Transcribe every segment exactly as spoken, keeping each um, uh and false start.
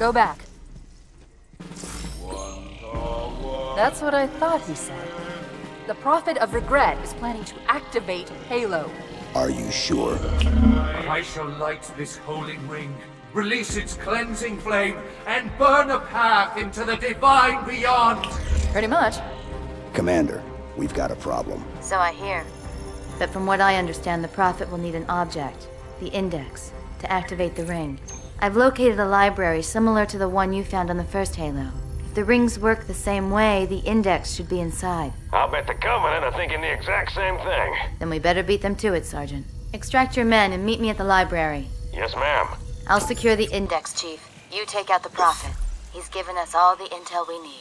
Go back. That's what I thought he said. The Prophet of Regret is planning to activate Halo. Are you sure? I shall light this holy ring, release its cleansing flame, and burn a path into the divine beyond. Pretty much. Commander, we've got a problem. So I hear. But from what I understand, the Prophet will need an object, the Index, to activate the ring. I've located a library similar to the one you found on the first Halo. If the rings work the same way, the Index should be inside. I'll bet the Covenant are thinking the exact same thing. Then we better beat them to it, Sergeant. Extract your men and meet me at the library. Yes, ma'am. I'll secure the Index, Chief. You take out the Prophet. He's given us all the intel we need.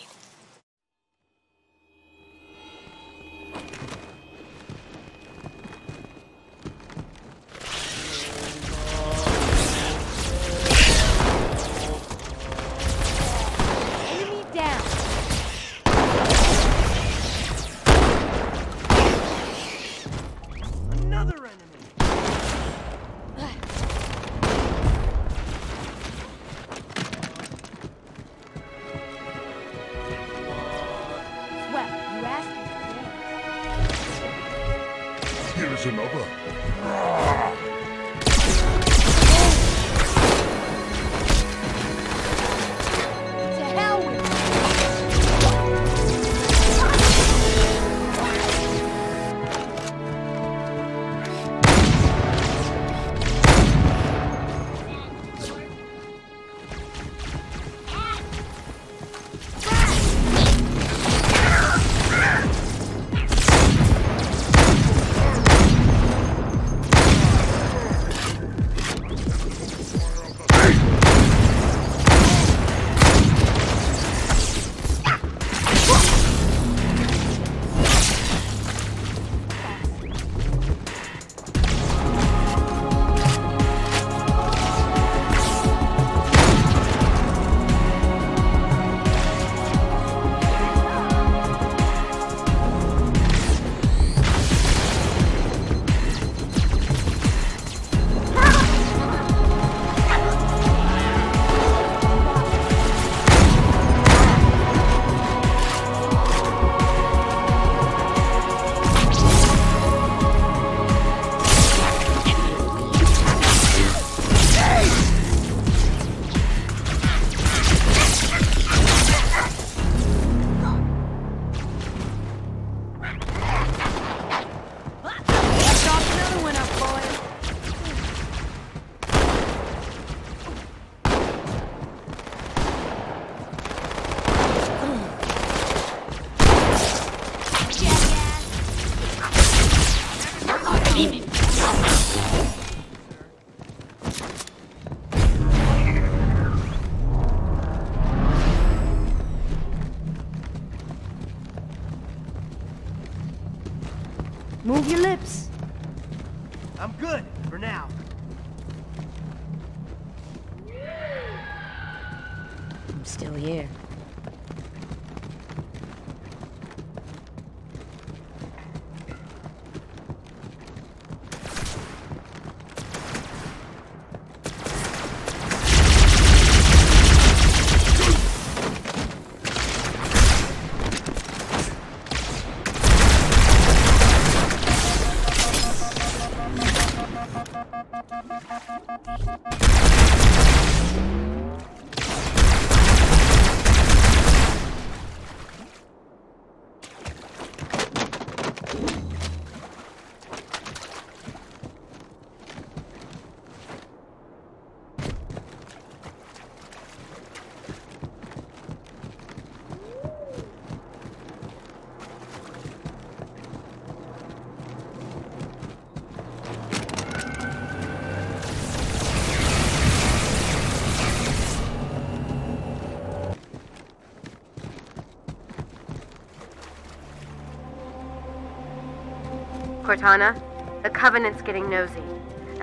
Cortana, the Covenant's getting nosy.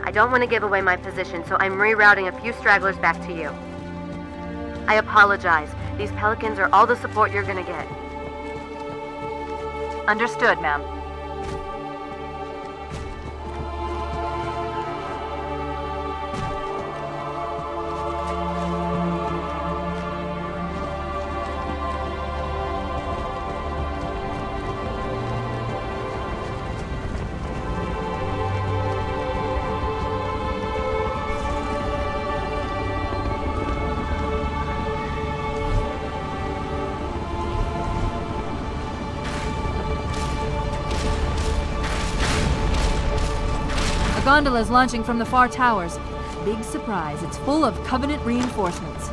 I don't want to give away my position, so I'm rerouting a few stragglers back to you. I apologize. These pelicans are all the support you're gonna get. Understood, ma'am. gondolas launching from the far towers. Big surprise, it's full of Covenant reinforcements.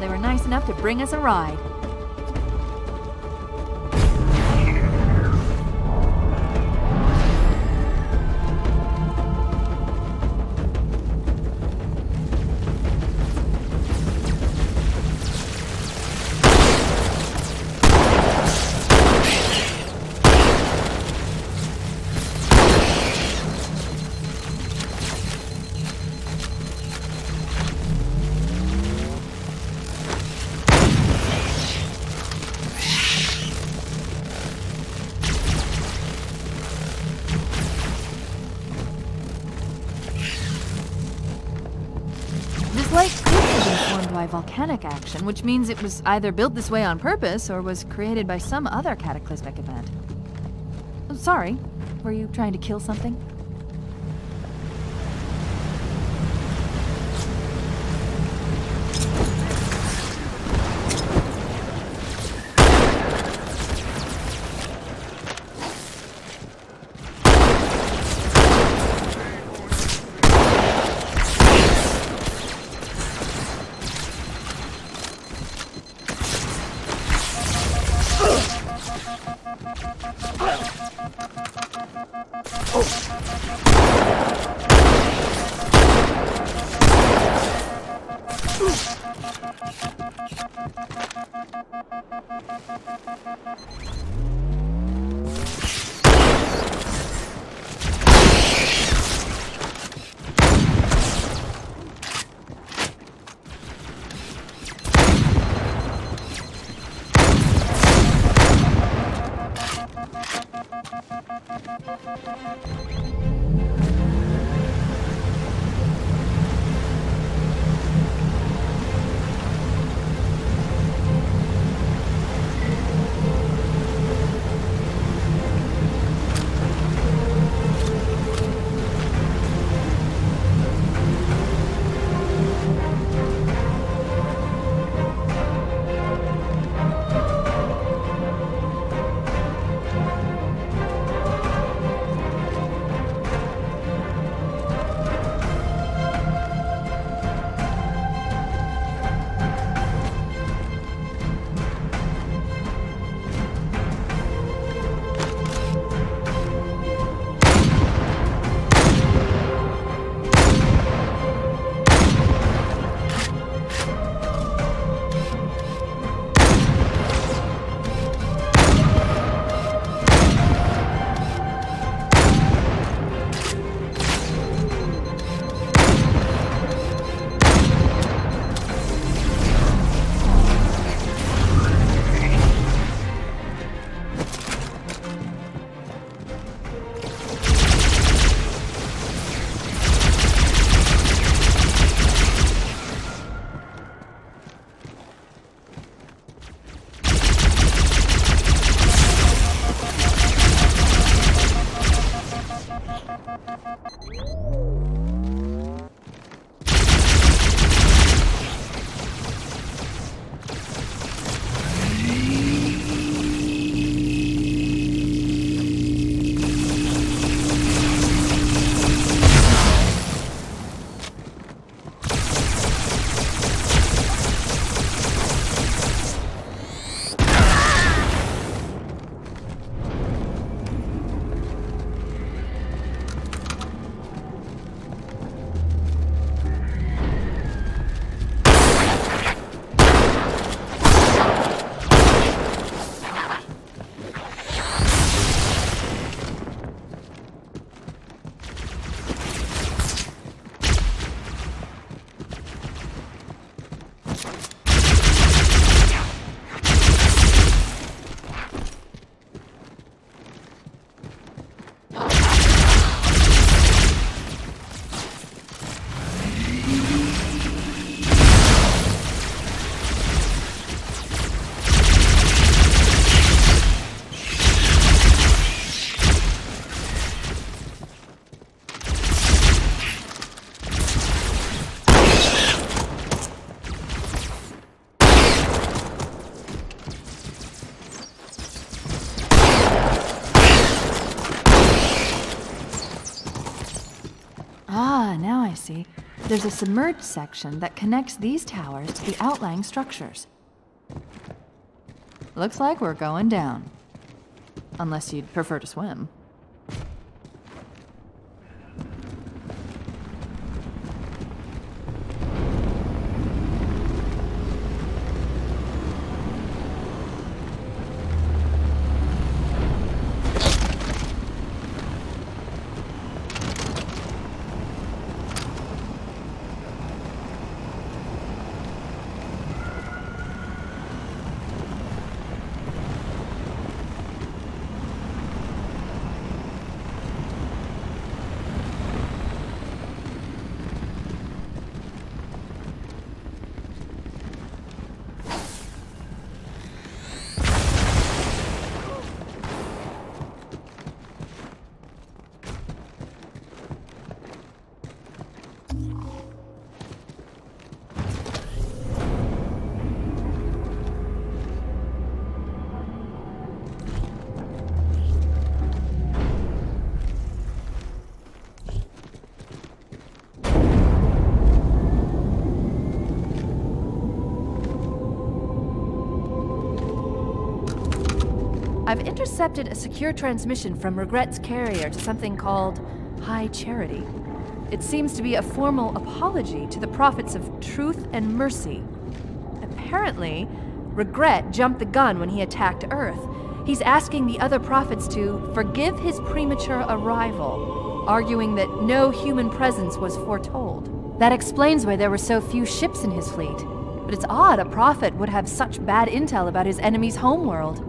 They were nice enough to bring us a ride. Volcanic action, which means it was either built this way on purpose or was created by some other cataclysmic event. I'm sorry, were you trying to kill something? Oh! Ah, now I see. There's a submerged section that connects these towers to the outlying structures. Looks like we're going down. Unless you'd prefer to swim. I've intercepted a secure transmission from Regret's carrier to something called High Charity. It seems to be a formal apology to the prophets of Truth and Mercy. Apparently, Regret jumped the gun when he attacked Earth. He's asking the other prophets to forgive his premature arrival, arguing that no human presence was foretold. That explains why there were so few ships in his fleet. But it's odd a prophet would have such bad intel about his enemy's homeworld.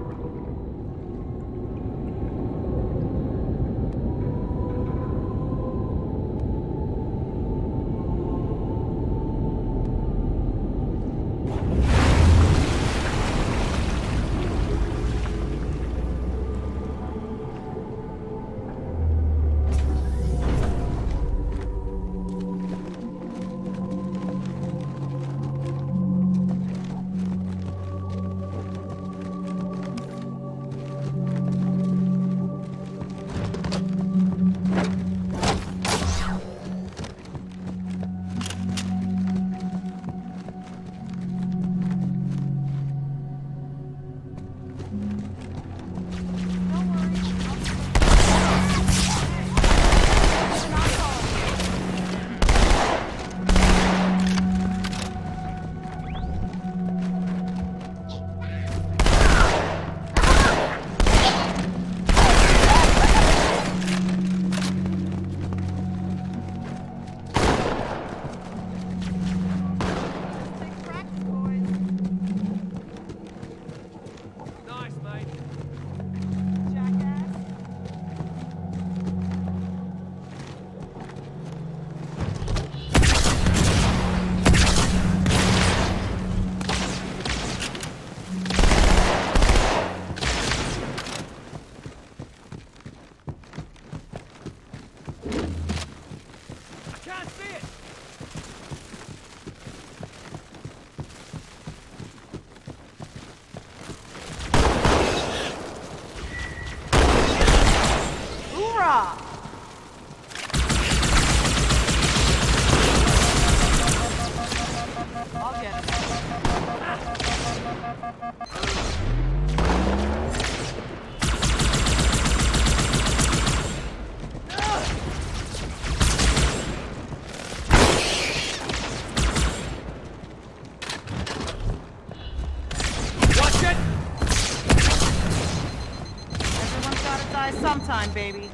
Sometime, baby.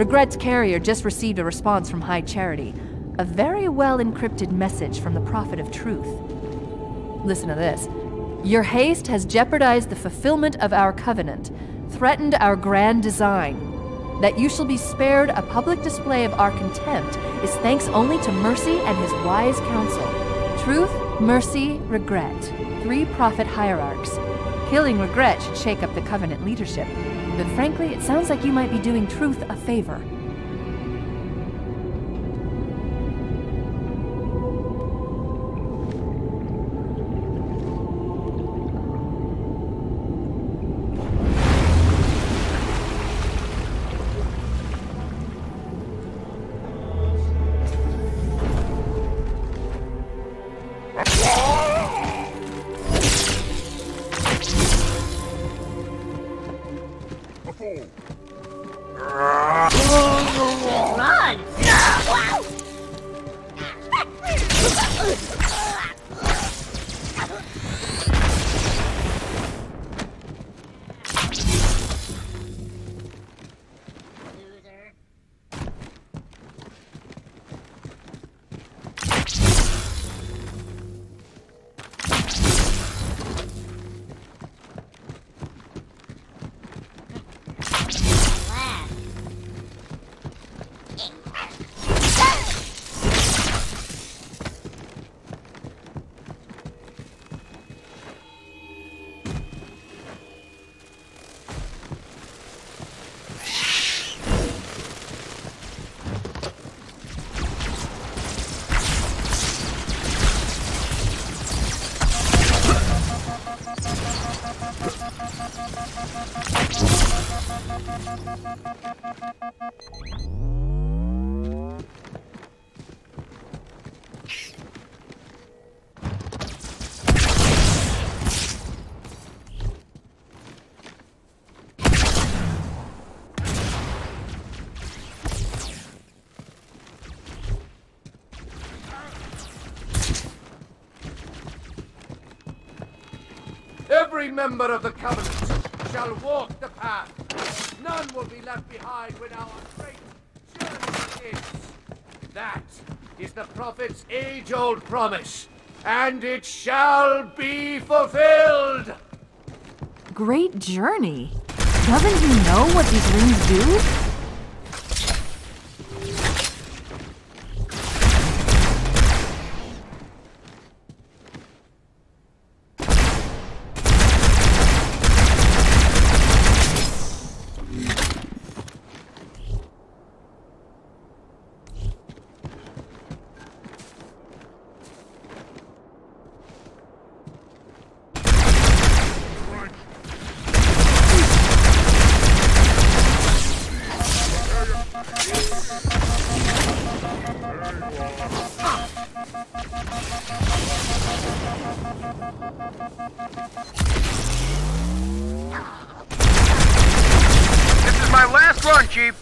Regret's carrier just received a response from High Charity. A very well-encrypted message from the Prophet of Truth. Listen to this. Your haste has jeopardized the fulfillment of our covenant, threatened our grand design. That you shall be spared a public display of our contempt is thanks only to Mercy and his wise counsel. Truth, Mercy, Regret. Three prophet hierarchs. Killing Regret should shake up the Covenant leadership, but frankly, it sounds like you might be doing Truth a favor. Every member of the Covenant shall walk the path. None will be left behind when our great journey begins. That is the Prophet's age-old promise, and it shall be fulfilled! Great Journey? Doesn't you know what these rings do?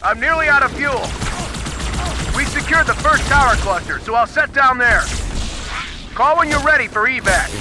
I'm nearly out of fuel. We secured the first tower cluster, so I'll set down there. Call when you're ready for evac.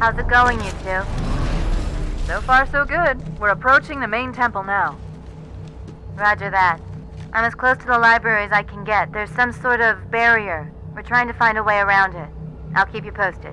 How's it going, you two? So far, so good. We're approaching the main temple now. Roger that. I'm as close to the library as I can get. There's some sort of barrier. We're trying to find a way around it. I'll keep you posted.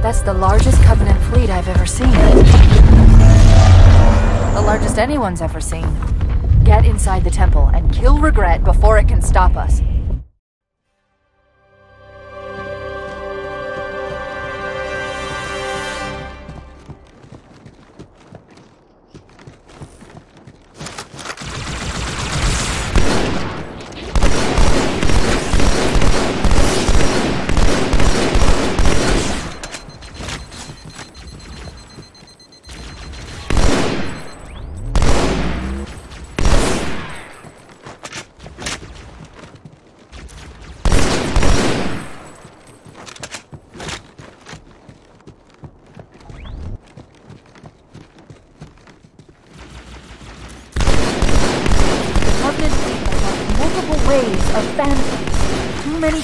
That's the largest Covenant fleet I've ever seen. The largest anyone's ever seen. Get inside the temple and kill Regret before it can stop us.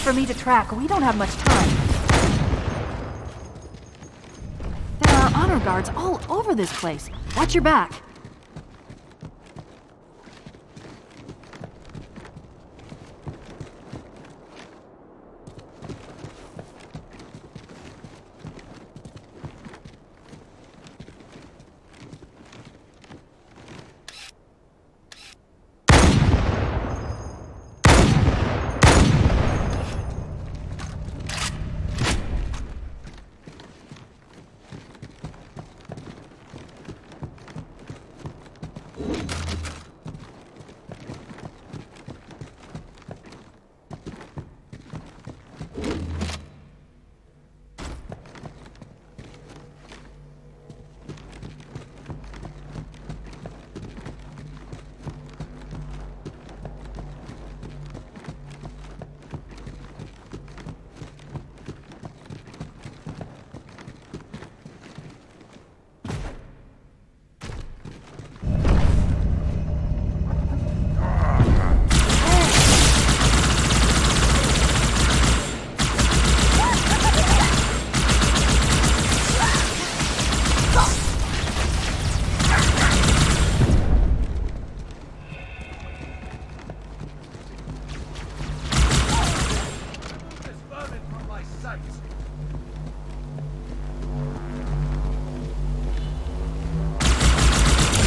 For me to track, we don't have much time. There are honor guards all over this place. Watch your back.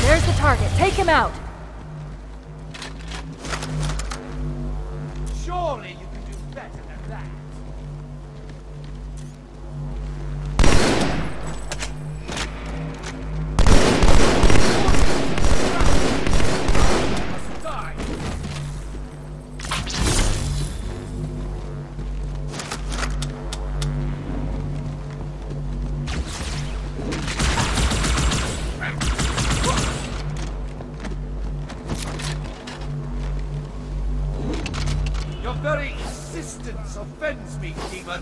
There's the target. Take him out. Surely you can do better than that. Offends me, demon.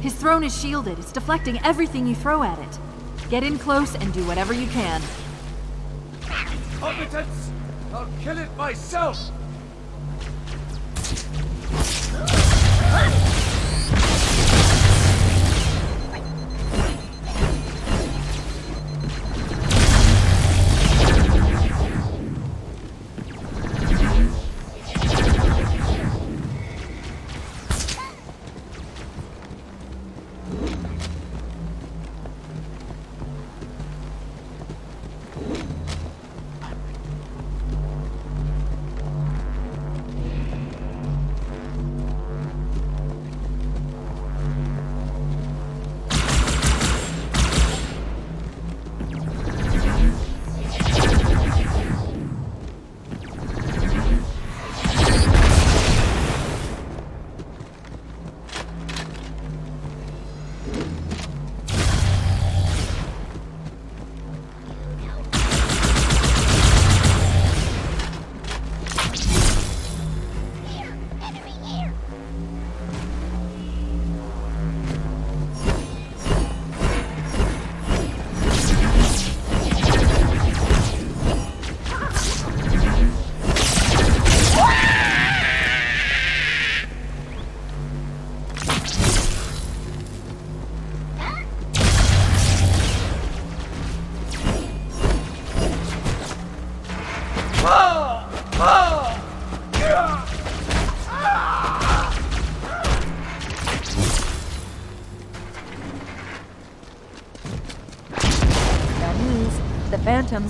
His throne is shielded. It's deflecting everything you throw at it. Get in close and do whatever you can. Incompetence! I'll kill it myself!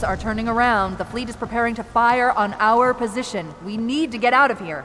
Are turning around. The fleet is preparing to fire on our position. We need to get out of here.